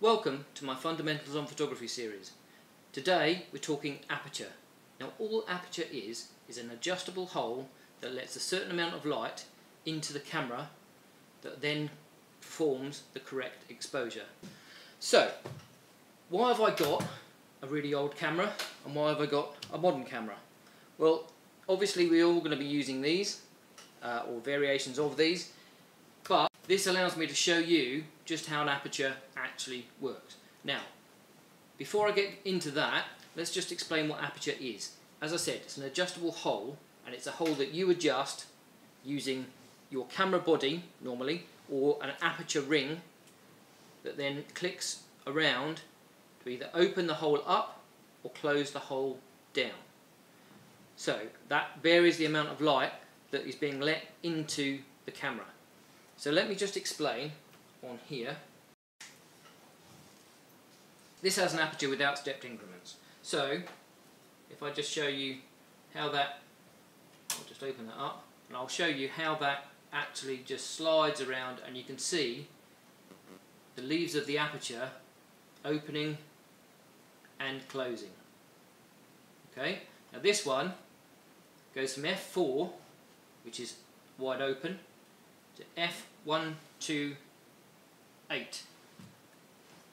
Welcome to my Fundamentals on Photography series. Today we're talking aperture. Now all aperture is an adjustable hole that lets a certain amount of light into the camera that then performs the correct exposure. So why have I got a really old camera and why have I got a modern camera? Well, obviously we're all going to be using these or variations of these, but this allows me to show you just how an aperture actually works. Now, before I get into that, let's just explain what aperture is. As I said, it's an adjustable hole, and it's a hole that you adjust using your camera body, normally, or an aperture ring that then clicks around to either open the hole up or close the hole down. So, that varies the amount of light that is being let into the camera. So let me just explain on here. This has an aperture without stepped increments. So if I just show you how that, I'll just open that up and I'll show you how that actually just slides around, and you can see the leaves of the aperture opening and closing. Okay, now this one goes from f4, which is wide open, to f128,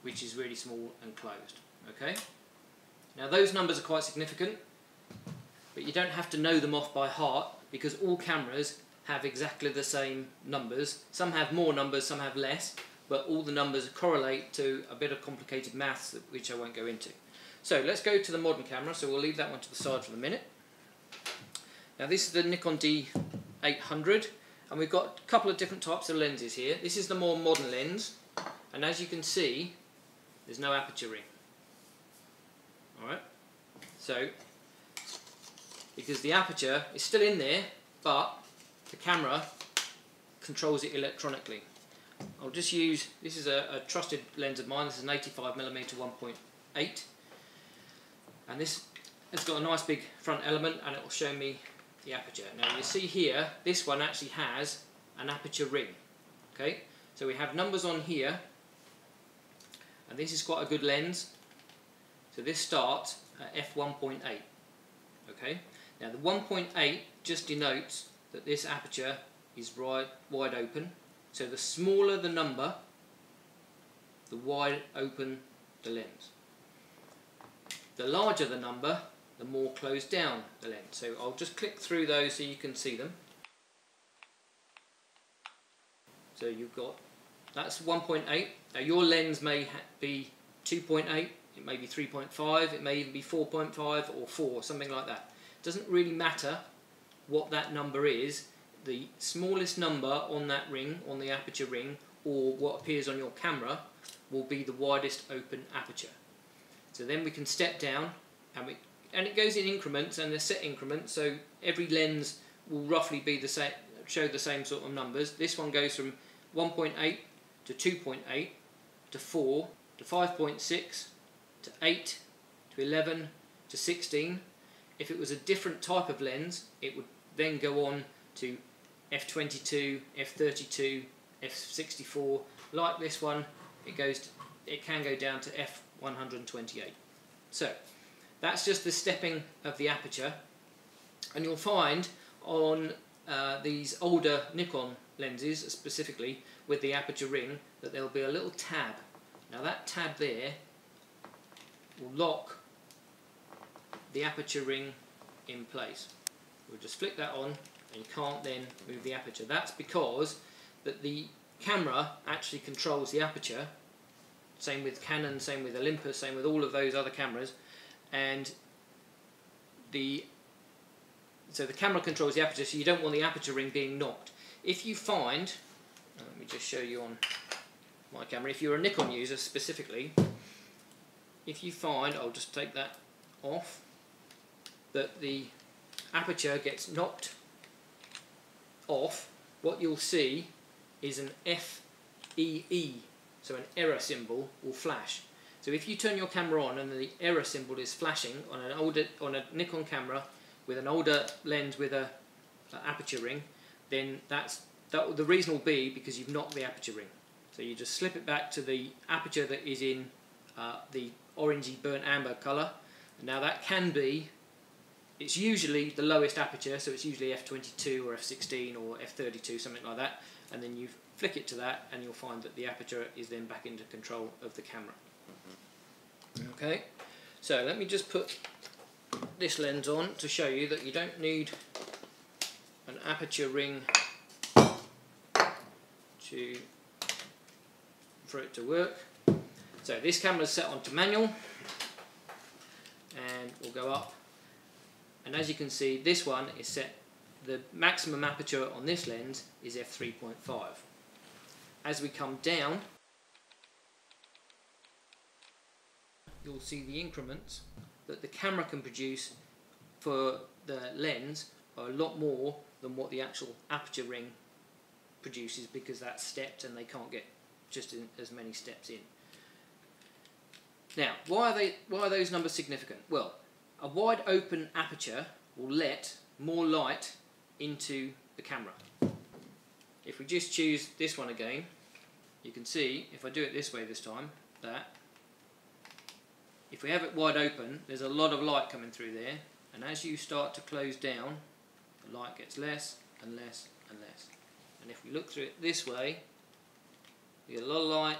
which is really small and closed. Okay, now those numbers are quite significant, but you don't have to know them off by heart because all cameras have exactly the same numbers. Some have more numbers, some have less, but all the numbers correlate to a bit of complicated maths which I won't go into. So let's go to the modern camera, so we'll leave that one to the side for a minute. Now this is the Nikon D800, and we've got a couple of different types of lenses here. This is the more modern lens, and as you can see, there's no aperture ring. Alright, so because the aperture is still in there, but the camera controls it electronically. I'll just use, this is a trusted lens of mine, this is an 85mm 1.8, and this has got a nice big front element, and it will show me the aperture. Now you see here, this one actually has an aperture ring. Okay, so we have numbers on here, and this is quite a good lens. So this starts at f1.8. Okay, now the 1.8 just denotes that this aperture is wide open. So the smaller the number, the wide open the lens. The larger the number, the more closed down the lens. So I'll just click through those so you can see them. So you've got, that's 1.8. Now your lens may be 2.8, it may be 3.5, it may even be 4.5 or 4, something like that. It doesn't really matter what that number is. The smallest number on that ring, on the aperture ring, or what appears on your camera, will be the widest open aperture. So then we can step down, and it goes in increments, and they're set increments, so every lens will roughly be the same, show the same sort of numbers. This one goes from 1.8 to 2.8 to 4 to 5.6 to 8 to 11 to 16. If it was a different type of lens, it would then go on to f22, f32, f64. Like this one, it goes to, it can go down to f128. So that's just the stepping of the aperture, and you'll find on these older Nikon lenses, specifically with the aperture ring, that there'll be a little tab. Now that tab there will lock the aperture ring in place. We'll just flick that on, and you can't then move the aperture. That's because that the camera actually controls the aperture. Same with Canon, same with Olympus, same with all of those other cameras. And so the camera controls the aperture, so you don't want the aperture ring being knocked. If you find, let me just show you on my camera, if you're a Nikon user specifically, if you find, I'll just take that off, that the aperture gets knocked off, what you'll see is an FEE, so an error symbol will flash. So if you turn your camera on and the error symbol is flashing on an older, on a Nikon camera with an older lens with an aperture ring, then the reason will be because you've knocked the aperture ring. So you just slip it back to the aperture that is in the orangey burnt amber colour. Now that can be, it's usually the lowest aperture, so it's usually f22 or f16 or f32, something like that, and then you flick it to that and you'll find that the aperture is then back into control of the camera. Okay, so let me just put this lens on to show you that you don't need an aperture ring for it to work. So this camera is set onto manual and we'll go up, and as you can see this one is set, the maximum aperture on this lens is f3.5. As we come down you'll see the increments that the camera can produce for the lens are a lot more than what the actual aperture ring produces, because that's stepped and they can't get just as many steps in. Now, why are those numbers significant? Well, a wide open aperture will let more light into the camera. If we just choose this one again, you can see, if I do it this way this time, that if we have it wide open, there's a lot of light coming through there, and as you start to close down, the light gets less and less and less. And if we look through it this way, we get a lot of light,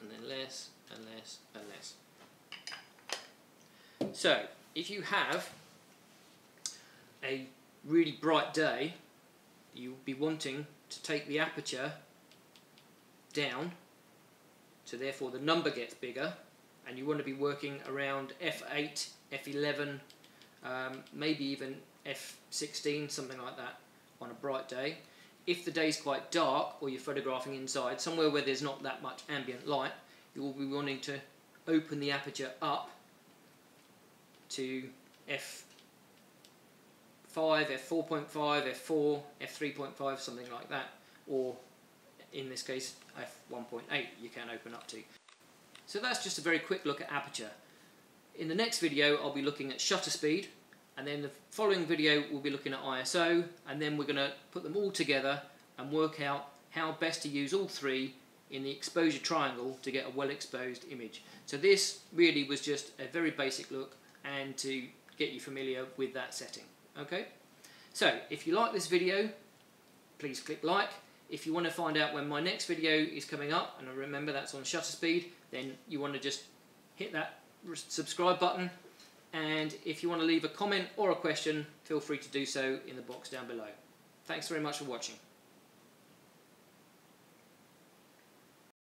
and then less, and less, and less. So, if you have a really bright day, you'll be wanting to take the aperture down, so therefore the number gets bigger, and you want to be working around f8, f11, maybe even f16, something like that, on a bright day. If the day's quite dark or you're photographing inside, somewhere where there's not that much ambient light, you will be wanting to open the aperture up to f5, f4.5, f4, f3.5, something like that, or in this case f1.8 you can open up to. So that's just a very quick look at aperture. In the next video I'll be looking at shutter speed, and then the following video we'll be looking at ISO, and then we're going to put them all together and work out how best to use all three in the exposure triangle to get a well exposed image. So this really was just a very basic look and to get you familiar with that setting. Okay? So if you like this video, please click like. If you want to find out when my next video is coming up, and remember that's on shutter speed, then you want to just hit that subscribe button. And if you want to leave a comment or a question, feel free to do so in the box down below. Thanks very much for watching.